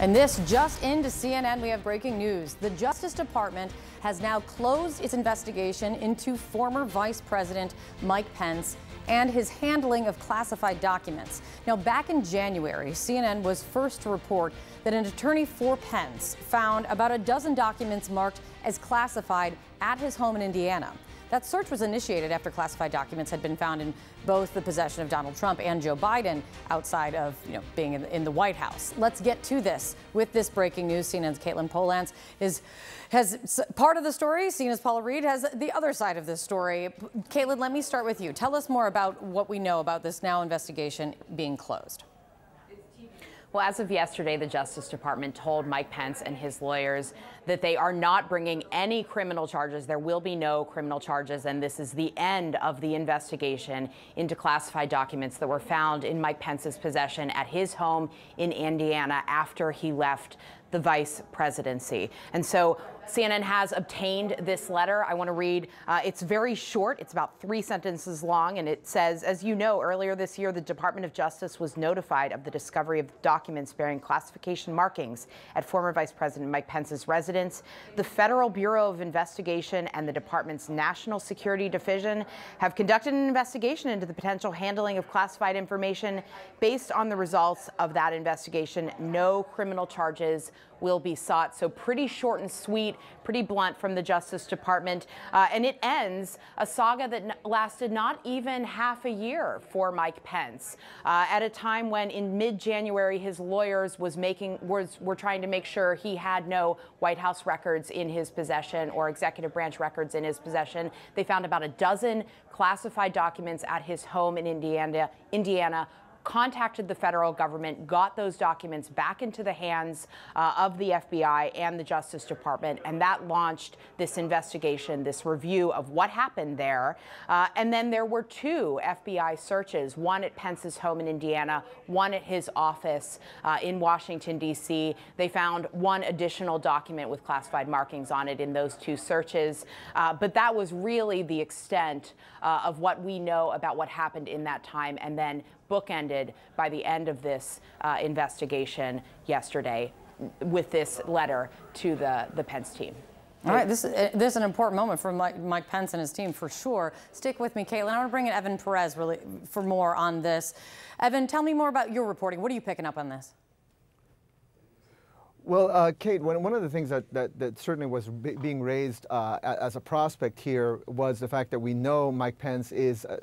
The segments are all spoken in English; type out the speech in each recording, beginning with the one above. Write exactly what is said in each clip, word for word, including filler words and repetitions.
And this just into C N N, we have breaking news. The Justice Department has now closed its investigation into former Vice President Mike Pence and his handling of classified documents. Now, back in January, C N N was first to report that an attorney for Pence found about a dozen documents marked as classified at his home in Indiana. That search was initiated after classified documents had been found in both the possession of Donald Trump and Joe Biden outside of, you know, being in the, in the White House. Let's get to this with this breaking news. C N N's Katelyn Polantz is has part of the story. C N N's Paula Reid has the other side of this story. Katelyn, let me start with you. Tell us more about what we know about this now investigation being closed. Well, as of yesterday, the Justice Department told Mike Pence and his lawyers that they are not bringing any criminal charges. There will be no criminal charges, and this is the end of the investigation into classified documents that were found in Mike Pence's possession at his home in Indiana after he left the vice presidency. And so C N N has obtained this letter. I want to read. Uh, it's very short. It's about three sentences long. And it says, as you know, earlier this year, the Department of Justice was notified of the discovery of documents bearing classification markings at former Vice President Mike Pence's residence. The Federal Bureau of Investigation and the department's National Security Division have conducted an investigation into the potential handling of classified information. Based on the results of that investigation, no criminal charges will be sought. So pretty short and sweet, pretty blunt from the Justice Department. Uh, and it ends a saga that lasted not even half a year for Mike Pence, uh, at a time when in mid-January his lawyers was making was were trying to make sure he had no White House records in his possession or executive branch records in his possession. They found about a dozen classified documents at his home in Indiana, Indiana. contacted the federal government, got those documents back into the hands uh, of the F B I and the Justice Department, and that launched this investigation, this review of what happened there. Uh, and then there were two F B I searches, one at Pence's home in Indiana, one at his office uh, in Washington, D C They found one additional document with classified markings on it in those two searches. Uh, but that was really the extent uh, of what we know about what happened in that time, and then bookended by the end of this uh, investigation yesterday with this letter to the, the Pence team. All right, this, this is an important moment for Mike, Mike Pence and his team, for sure. Stick with me, Katelyn. I want to bring in Evan Perez really for more on this. Evan, tell me more about your reporting. What are you picking up on this? Well, uh, Kate, one, one of the things that, that, that certainly was b being raised uh, as a prospect here was the fact that we know Mike Pence is uh,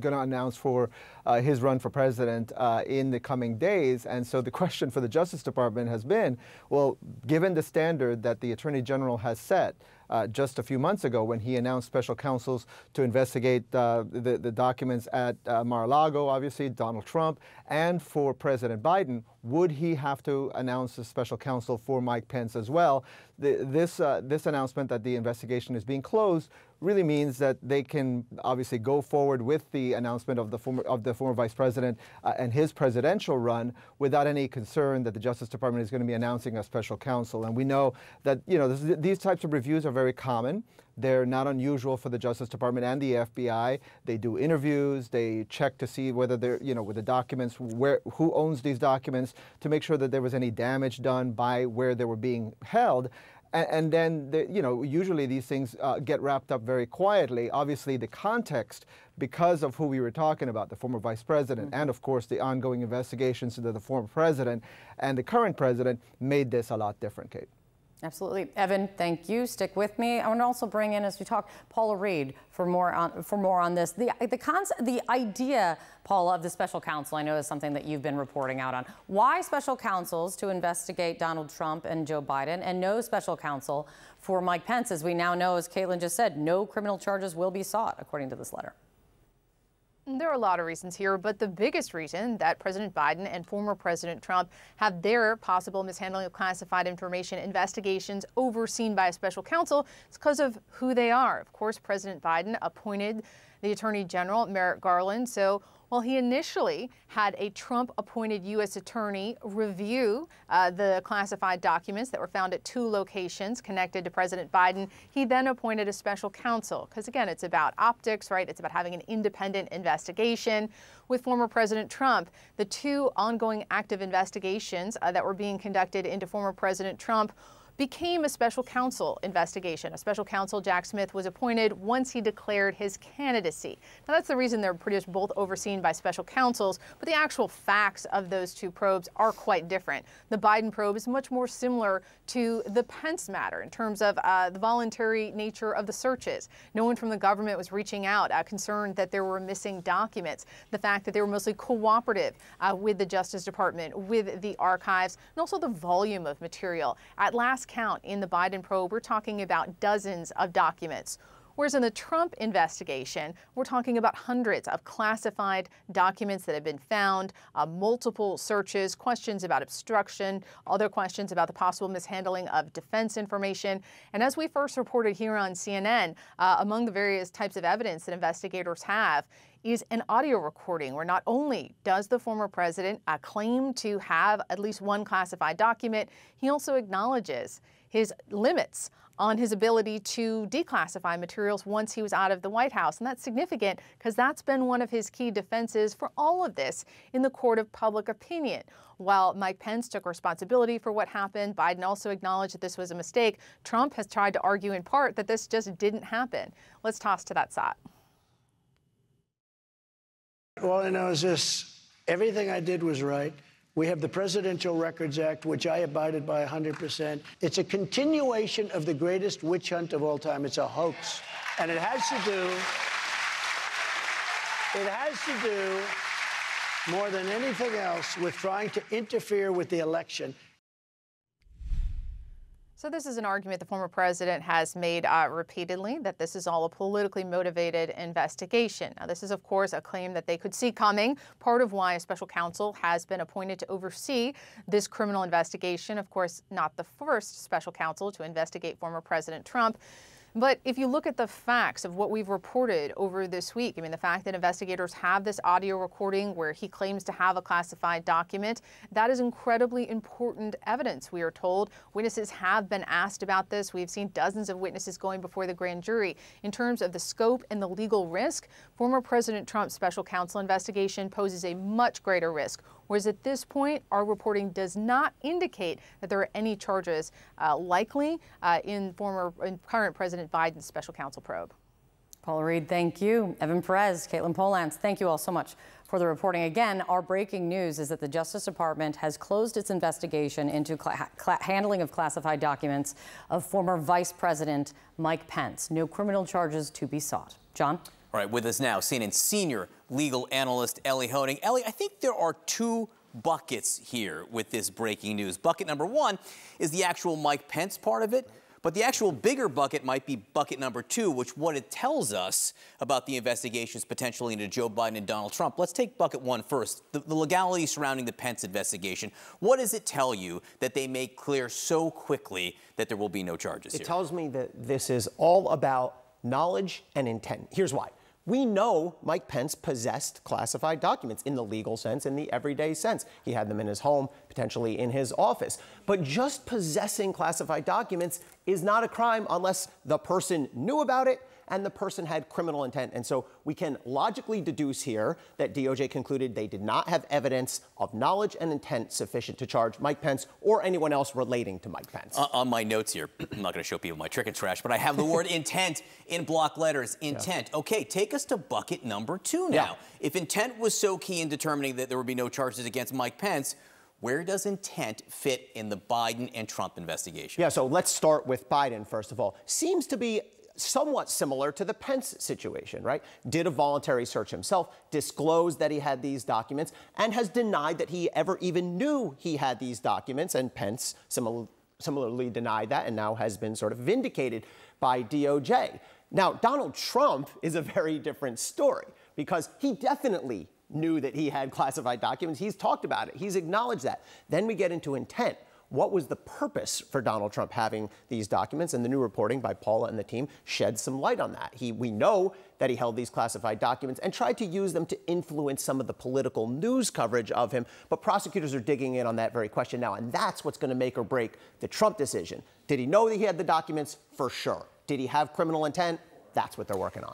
going to announce for uh, his run for president uh, in the coming days. And so the question for the Justice Department has been, well, given the standard that the Attorney General has set, Uh, just a few months ago when he announced special counsels to investigate uh, the, the documents at uh, Mar-a-Lago, obviously, Donald Trump, and for President Biden, would he have to announce a special counsel for Mike Pence as well? The, this, uh, this announcement that the investigation is being closed really means that they can obviously go forward with the announcement of the former, of the former vice president uh, and his presidential run without any concern that the Justice Department is going to be announcing a special counsel. And we know that, you know, this, these types of reviews are very common. They're not unusual for the Justice Department and the F B I. They do interviews. They check to see whether they're, you know, with the documents, where, who owns these documents, to make sure that there was any damage done by where they were being held. And then, the, you know, usually these things uh, get wrapped up very quietly. Obviously, the context, because of who we were talking about, the former vice president, mm-hmm. and, of course, the ongoing investigations into the former president and the current president, made this a lot different, Kate. Absolutely. Evan, thank you. Stick with me. I want to also bring in, as we talk, Paula Reid for more on, for more on this. The, the, concept, the idea, Paula, of the special counsel, I know, is something that you've been reporting out on. Why special counsels to investigate Donald Trump and Joe Biden, and no special counsel for Mike Pence? As we now know, as Katelyn just said, no criminal charges will be sought, according to this letter. There are a lot of reasons here, but the biggest reason that President Biden and former President Trump have their possible mishandling of classified information investigations overseen by a special counsel is because of who they are. Of course, President Biden appointed the Attorney General, Merrick Garland, so Well, he initially had a Trump-appointed U S attorney review uh, the classified documents that were found at two locations connected to President Biden. He then appointed a special counsel, because again, it's about optics, right? It's about having an independent investigation. With former President Trump, the two ongoing active investigations uh, that were being conducted into former President Trump became a special counsel investigation. A special counsel, Jack Smith, was appointed once he declared his candidacy. Now, that's the reason they're pretty much both overseen by special counsels, but the actual facts of those two probes are quite different. The Biden probe is much more similar to the Pence matter in terms of uh, the voluntary nature of the searches. No one from the government was reaching out, uh, concerned that there were missing documents. The fact that they were mostly cooperative uh, with the Justice Department, with the archives, and also the volume of material. At last count in the Biden probe, we're talking about dozens of documents. Whereas in the Trump investigation, we're talking about hundreds of classified documents that have been found, uh, multiple searches, questions about obstruction, other questions about the possible mishandling of defense information. And as we first reported here on C N N, uh, among the various types of evidence that investigators have is an audio recording where not only does the former president uh, claim to have at least one classified document, he also acknowledges his limits on his ability to declassify materials once he was out of the White House. And that's significant because that's been one of his key defenses for all of this in the court of public opinion. While Mike Pence took responsibility for what happened, Biden also acknowledged that this was a mistake. Trump has tried to argue in part that this just didn't happen. Let's toss to that side. All I know is this: everything I did was right. We have the Presidential Records Act, which I abided by one hundred percent. It's a continuation of the greatest witch hunt of all time. It's a hoax. And it has to do, it has to do more than anything else with trying to interfere with the election. So this is an argument the former president has made uh, repeatedly, that this is all a politically motivated investigation. Now, this is, of course, a claim that they could see coming, part of why a special counsel has been appointed to oversee this criminal investigation. Of course, not the first special counsel to investigate former President Trump. But if you look at the facts of what we've reported over this week, I mean, the fact that investigators have this audio recording where he claims to have a classified document, that is incredibly important evidence, we are told. Witnesses have been asked about this. We've seen dozens of witnesses going before the grand jury. In terms of the scope and the legal risk, former President Trump's special counsel investigation poses a much greater risk. Whereas at this point, our reporting does not indicate that there are any charges uh, likely uh, in former in current President Biden's special counsel probe. Paula Reid, thank you. Evan Perez, Katelyn Polantz, thank you all so much for the reporting. Again, our breaking news is that the Justice Department has closed its investigation into handling of classified documents of former Vice President Mike Pence. No criminal charges to be sought. John? All right, with us now, C N N senior legal analyst Elie Honig. Elie, I think there are two buckets here with this breaking news. Bucket number one is the actual Mike Pence part of it, but the actual bigger bucket might be bucket number two, which what it tells us about the investigations potentially into Joe Biden and Donald Trump. Let's take bucket one first, the, the legality surrounding the Pence investigation. What does it tell you that they make clear so quickly that there will be no charges here? It tells me that this is all about knowledge and intent. Here's why. We know Mike Pence possessed classified documents in the legal sense, in the everyday sense. He had them in his home, potentially in his office. But just possessing classified documents is not a crime unless the person knew about it and the person had criminal intent. And so we can logically deduce here that D O J concluded they did not have evidence of knowledge and intent sufficient to charge Mike Pence or anyone else relating to Mike Pence. Uh, on my notes here, I'm not going to show people my trick and trash, but I have the word intent in block letters, intent. Yeah. Okay, take us to bucket number two now. Yeah. If intent was so key in determining that there would be no charges against Mike Pence, where does intent fit in the Biden and Trump investigation? Yeah, so let's start with Biden, first of all. Seems to be somewhat similar to the Pence situation, right? Did a voluntary search himself, disclosed that he had these documents, and has denied that he ever even knew he had these documents. And Pence simil- similarly denied that and now has been sort of vindicated by D O J. Now, Donald Trump is a very different story because he definitely knew that he had classified documents. He's talked about it. He's acknowledged that. Then we get into intent. What was the purpose for Donald Trump having these documents? And the new reporting by Paula and the team sheds some light on that. He, we know that he held these classified documents and tried to use them to influence some of the political news coverage of him. But prosecutors are digging in on that very question now, and that's what's going to make or break the Trump decision. Did he know that he had the documents? For sure. Did he have criminal intent? That's what they're working on.